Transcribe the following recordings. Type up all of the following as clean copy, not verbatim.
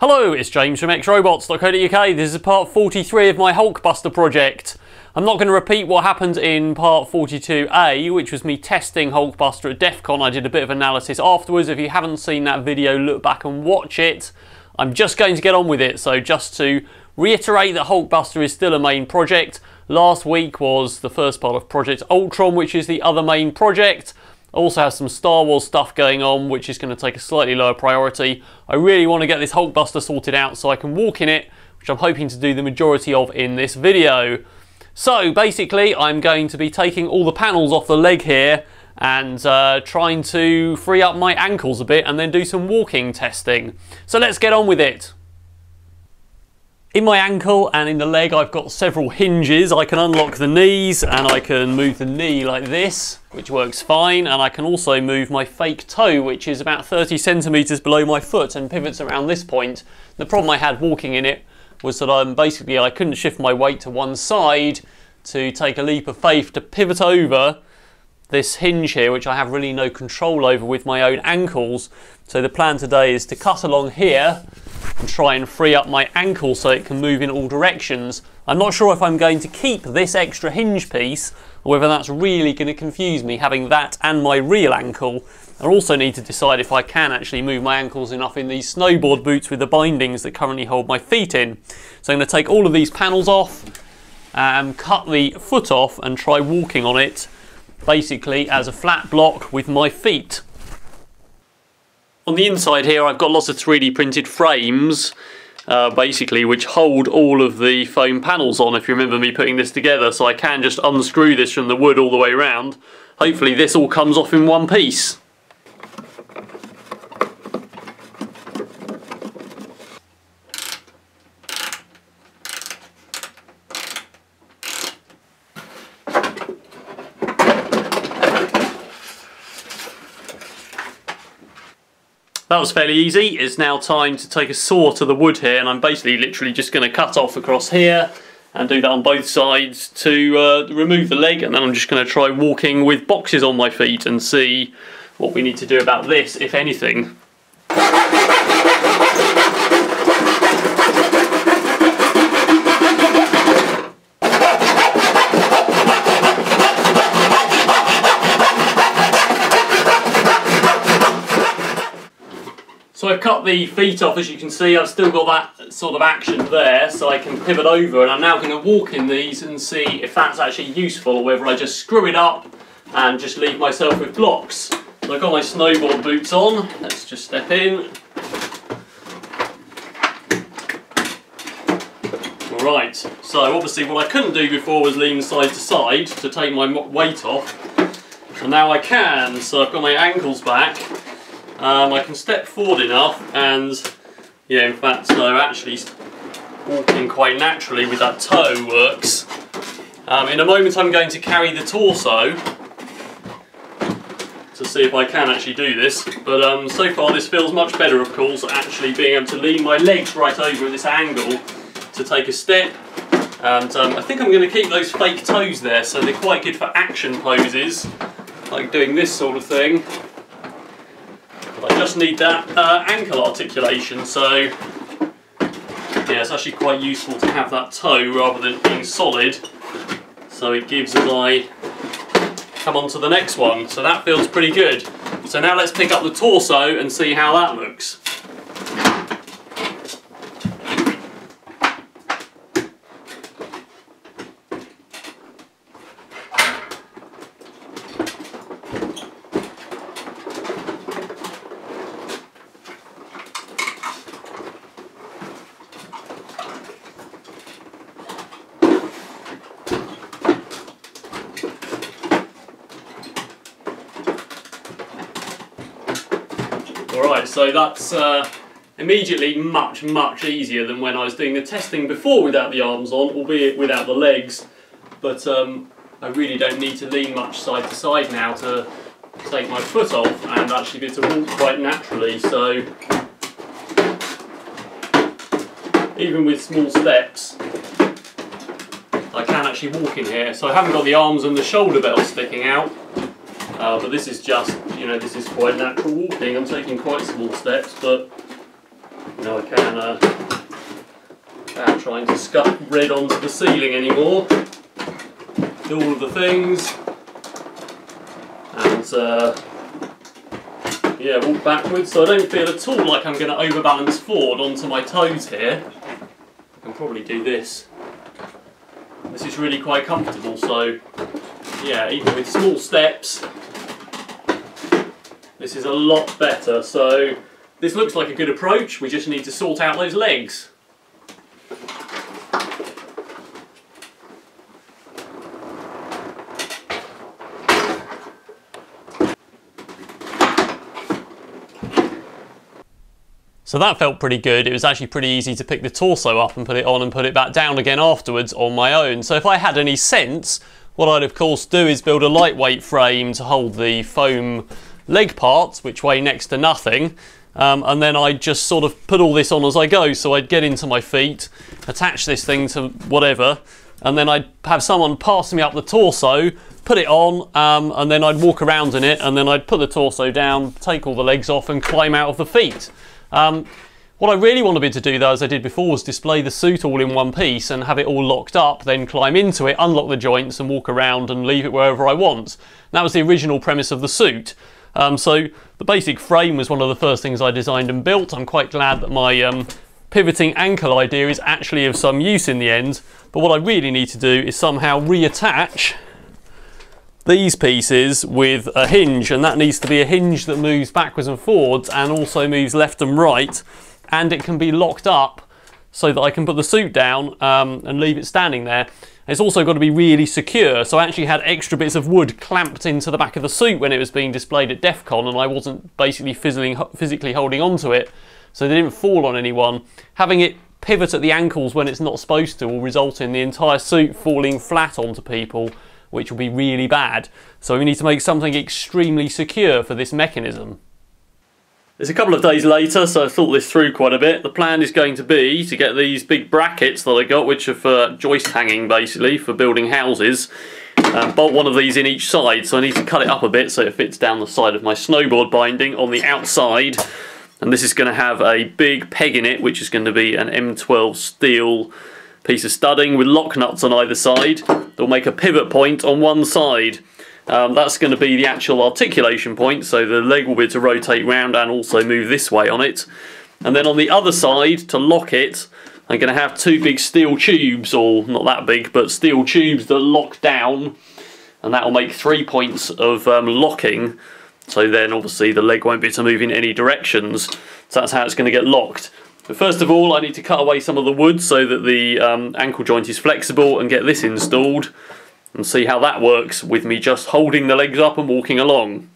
Hello, it's James from xrobots.co.uk. This is part 43 of my Hulkbuster project. I'm not going to repeat what happened in part 42A, which was me testing Hulkbuster at DEFCON. I did a bit of analysis afterwards. If you haven't seen that video, look back and watch it. I'm just going to get on with it. So just to reiterate that Hulkbuster is still a main project. Last week was the first part of Project Ultron, which is the other main project. Also has some Star Wars stuff going on, which is going to take a slightly lower priority. I really want to get this Hulkbuster sorted out so I can walk in it, which I'm hoping to do the majority of in this video. So basically, I'm going to be taking all the panels off the leg here and trying to free up my ankles a bit and then do some walking testing. So let's get on with it. In my ankle and in the leg, I've got several hinges. I can unlock the knees and I can move the knee like this, which works fine. And I can also move my fake toe, which is about 30 centimeters below my foot and pivots around this point. The problem I had walking in it was that I couldn't shift my weight to one side to take a leap of faith to pivot over this hinge here, which I have really no control over with my own ankles. So the plan today is to cut along here and try and free up my ankle so it can move in all directions. I'm not sure if I'm going to keep this extra hinge piece or whether that's really going to confuse me, having that and my real ankle. I also need to decide if I can actually move my ankles enough in these snowboard boots with the bindings that currently hold my feet in. So I'm going to take all of these panels off and cut the foot off and try walking on it basically as a flat block with my feet. On the inside here, I've got lots of 3D printed frames, basically, which hold all of the foam panels on, if you remember me putting this together, so I can just unscrew this from the wood all the way around. Hopefully this all comes off in one piece. That was fairly easy. It's now time to take a saw to the wood here, and I'm basically literally just going to cut off across here and do that on both sides to remove the leg, and then I'm just going to try walking with boxes on my feet and see what we need to do about this, if anything. So I've cut the feet off, as you can see. I've still got that sort of action there, so I can pivot over, and I'm now going to walk in these and see if that's actually useful or whether I just screw it up and just leave myself with blocks. So I've got my snowboard boots on. Let's just step in. Alright, so obviously what I couldn't do before was lean side to side to take my weight off, and now I can. So I've got my ankles back. I can step forward enough, and yeah, in fact, no, actually walking quite naturally with that toe works. In a moment I'm going to carry the torso to see if I can actually do this, but so far this feels much better, of course, actually being able to lean my legs right over at this angle to take a step. And I think I'm going to keep those fake toes there, so they're quite good for action poses, like doing this sort of thing. I just need that ankle articulation, so yeah, it's actually quite useful to have that toe rather than being solid, so it gives as I come on to the next one. So that feels pretty good. So now let's pick up the torso and see how that looks. Alright, so that's immediately much, much easier than when I was doing the testing before without the arms on, albeit without the legs. But I really don't need to lean much side to side now to take my foot off and actually be able to walk quite naturally. So even with small steps, I can actually walk in here. So I haven't got the arms and the shoulder belts sticking out. But this is just, you know, this is quite natural walking. I'm taking quite small steps, but Now I can without trying to scuff red onto the ceiling anymore. Do all of the things and yeah, walk backwards, so I don't feel at all like I'm going to overbalance forward onto my toes here. I can probably do this. This is really quite comfortable, so yeah, even with small steps, this is a lot better. So this looks like a good approach, we just need to sort out those legs. So that felt pretty good. It was actually pretty easy to pick the torso up and put it on and put it back down again afterwards on my own. So if I had any sense, what I'd of course do is build a lightweight frame to hold the foam leg parts, which weigh next to nothing. And then I'd just sort of put all this on as I go. So I'd get into my feet, attach this thing to whatever, and then I'd have someone pass me up the torso, put it on, and then I'd walk around in it, and then I'd put the torso down, take all the legs off and climb out of the feet. What I really wanted to do though, as I did before, was display the suit all in one piece and have it all locked up, then climb into it, unlock the joints and walk around and leave it wherever I want. And that was the original premise of the suit. So the basic frame was one of the first things I designed and built. I'm quite glad that my pivoting ankle idea is actually of some use in the end. But what I really need to do is somehow reattach these pieces with a hinge, and that needs to be a hinge that moves backwards and forwards and also moves left and right, and it can be locked up so that I can put the suit down and leave it standing there. It's also got to be really secure, so I actually had extra bits of wood clamped into the back of the suit when it was being displayed at DEFCON, and I wasn't basically physically holding onto it, so they didn't fall on anyone. Having it pivot at the ankles when it's not supposed to will result in the entire suit falling flat onto people, which will be really bad. So we need to make something extremely secure for this mechanism. It's a couple of days later, so I've thought this through quite a bit. The plan is going to be to get these big brackets that I got, which are for joist hanging basically, for building houses, bolt one of these in each side. So I need to cut it up a bit so it fits down the side of my snowboard binding on the outside. And this is going to have a big peg in it, which is going to be an M12 steel piece of studding with lock nuts on either side. They'll make a pivot point on one side. That's going to be the actual articulation point, so the leg will be to rotate round and also move this way on it. And then on the other side, to lock it, I'm going to have two big steel tubes, or not that big, but steel tubes that lock down, and that will make 3 points of locking. So then obviously the leg won't be to move in any directions, so that's how it's going to get locked. But first of all, I need to cut away some of the wood so that the ankle joint is flexible and get this installed and see how that works with me just holding the legs up and walking along.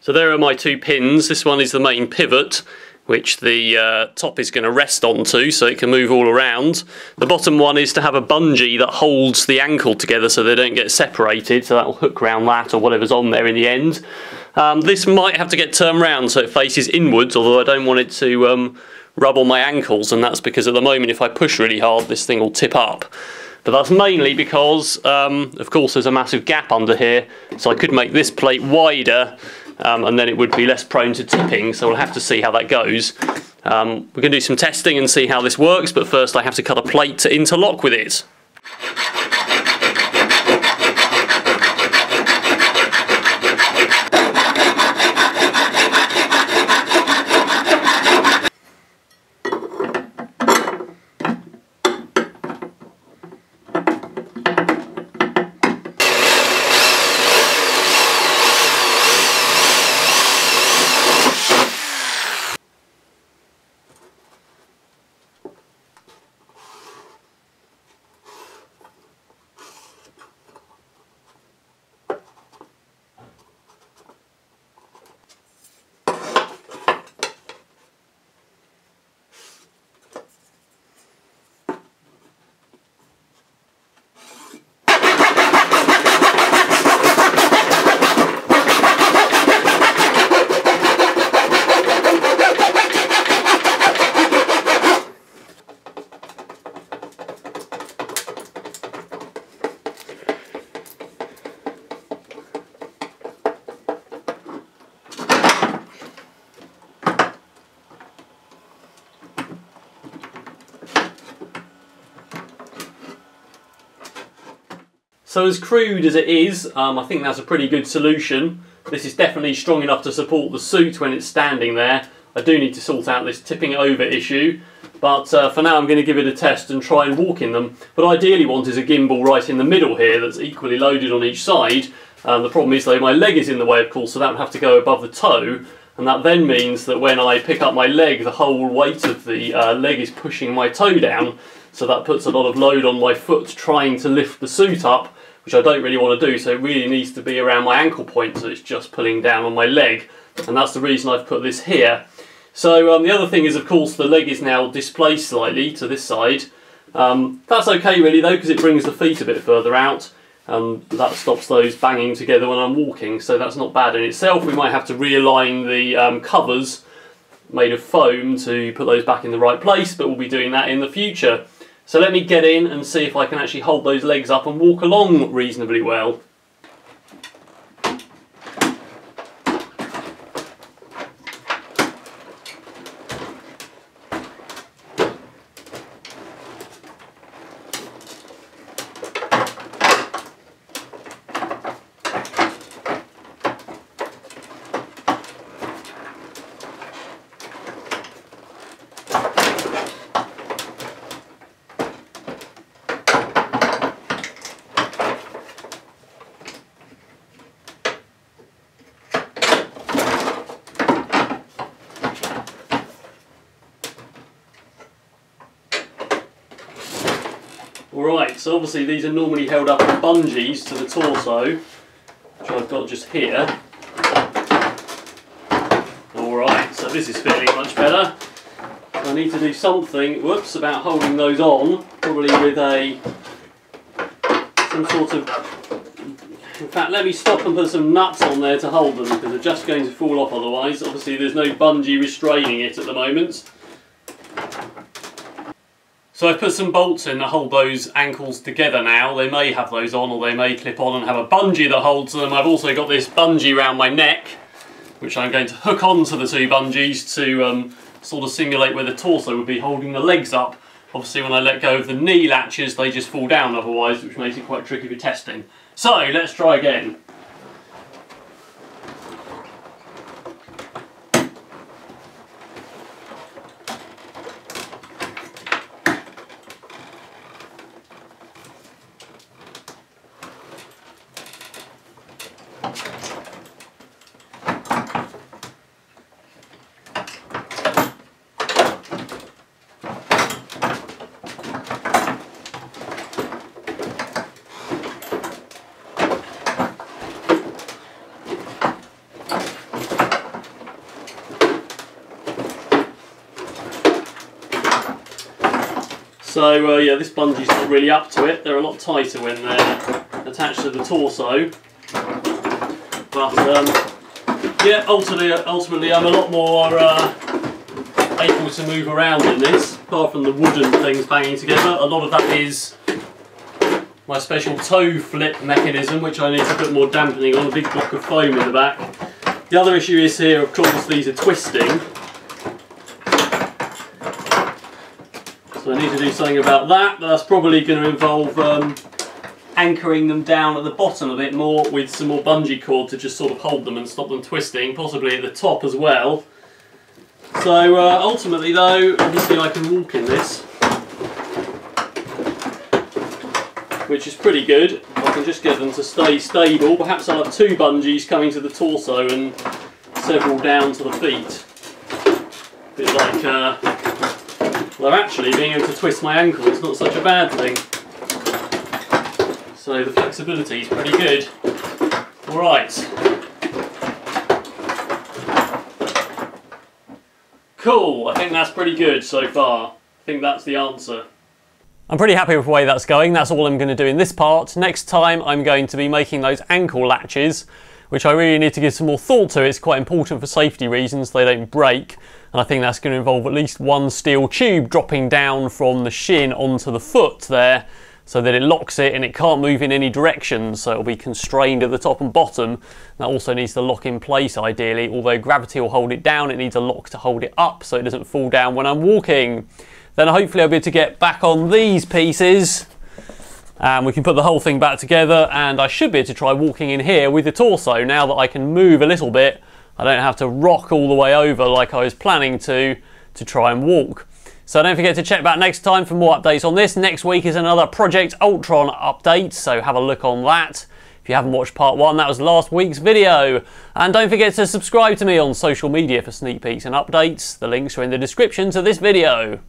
So there are my two pins. This one is the main pivot, which the top is going to rest onto so it can move all around. The bottom one is to have a bungee that holds the ankle together so they don't get separated, so that will hook round that or whatever's on there in the end. This might have to get turned round so it faces inwards, although I don't want it to rub on my ankles, and that's because at the moment if I push really hard this thing will tip up. But that's mainly because of course there's a massive gap under here, so I could make this plate wider. And then it would be less prone to tipping, so we'll have to see how that goes. We're going to do some testing and see how this works, but first I have to cut a plate to interlock with it. So as crude as it is, I think that's a pretty good solution. This is definitely strong enough to support the suit when it's standing there. I do need to sort out this tipping it over issue, but for now I'm going to give it a test and try and walk in them. What I ideally want is a gimbal right in the middle here that's equally loaded on each side. The problem is though my leg is in the way of course, so that would have to go above the toe, and that then means that when I pick up my leg the whole weight of the leg is pushing my toe down, so that puts a lot of load on my foot trying to lift the suit up, which I don't really want to do, so it really needs to be around my ankle point so it's just pulling down on my leg, and that's the reason I've put this here. So the other thing is, of course, the leg is now displaced slightly to this side. That's okay really though, because it brings the feet a bit further out, and that stops those banging together when I'm walking, so that's not bad in itself. We might have to realign the covers made of foam to put those back in the right place, but we'll be doing that in the future. So let me get in and see if I can actually hold those legs up and walk along reasonably well. Alright, so obviously these are normally held up in bungees to the torso, which I've got just here. Alright, so this is feeling much better. I need to do something, whoops, about holding those on, probably with some sort of... In fact, let me stop and put some nuts on there to hold them, because they're just going to fall off otherwise. Obviously there's no bungee restraining it at the moment. So I've put some bolts in that hold those ankles together now. They may have those on, or they may clip on and have a bungee that holds them. I've also got this bungee round my neck, which I'm going to hook onto the two bungees to sort of simulate where the torso would be holding the legs up. Obviously when I let go of the knee latches, they just fall down otherwise, which makes it quite tricky for testing. So let's try again. So yeah, this bungee's not really up to it. They're a lot tighter when they're attached to the torso. But yeah, ultimately I'm a lot more able to move around in this, apart from the wooden things banging together. A lot of that is my special toe flip mechanism, which I need to put more dampening on, a big block of foam in the back. The other issue is here, of course, these are twisting. So I need to do something about that. That's probably going to involve anchoring them down at the bottom a bit more with some more bungee cord to just sort of hold them and stop them twisting, possibly at the top as well. So ultimately though, obviously I can walk in this, which is pretty good. I can just get them to stay stable. Perhaps I'll have two bungees coming to the torso and several down to the feet. A bit like... well, actually, being able to twist my ankle is not such a bad thing. So the flexibility is pretty good. Alright. Cool, I think that's pretty good so far. I think that's the answer. I'm pretty happy with the way that's going. That's all I'm going to do in this part. Next time, I'm going to be making those ankle latches, which I really need to give some more thought to. It's quite important for safety reasons, they don't break. And I think that's going to involve at least one steel tube dropping down from the shin onto the foot there, so that it locks it and it can't move in any direction, so it'll be constrained at the top and bottom. And that also needs to lock in place ideally, although gravity will hold it down, it needs a lock to hold it up so it doesn't fall down when I'm walking. Then hopefully I'll be able to get back on these pieces and we can put the whole thing back together, and I should be able to try walking in here with the torso now that I can move a little bit. I don't have to rock all the way over like I was planning to try and walk. So don't forget to check back next time for more updates on this. Next week is another Project Ultron update, so have a look on that. If you haven't watched part 1, that was last week's video. And don't forget to subscribe to me on social media for sneak peeks and updates. The links are in the description to this video.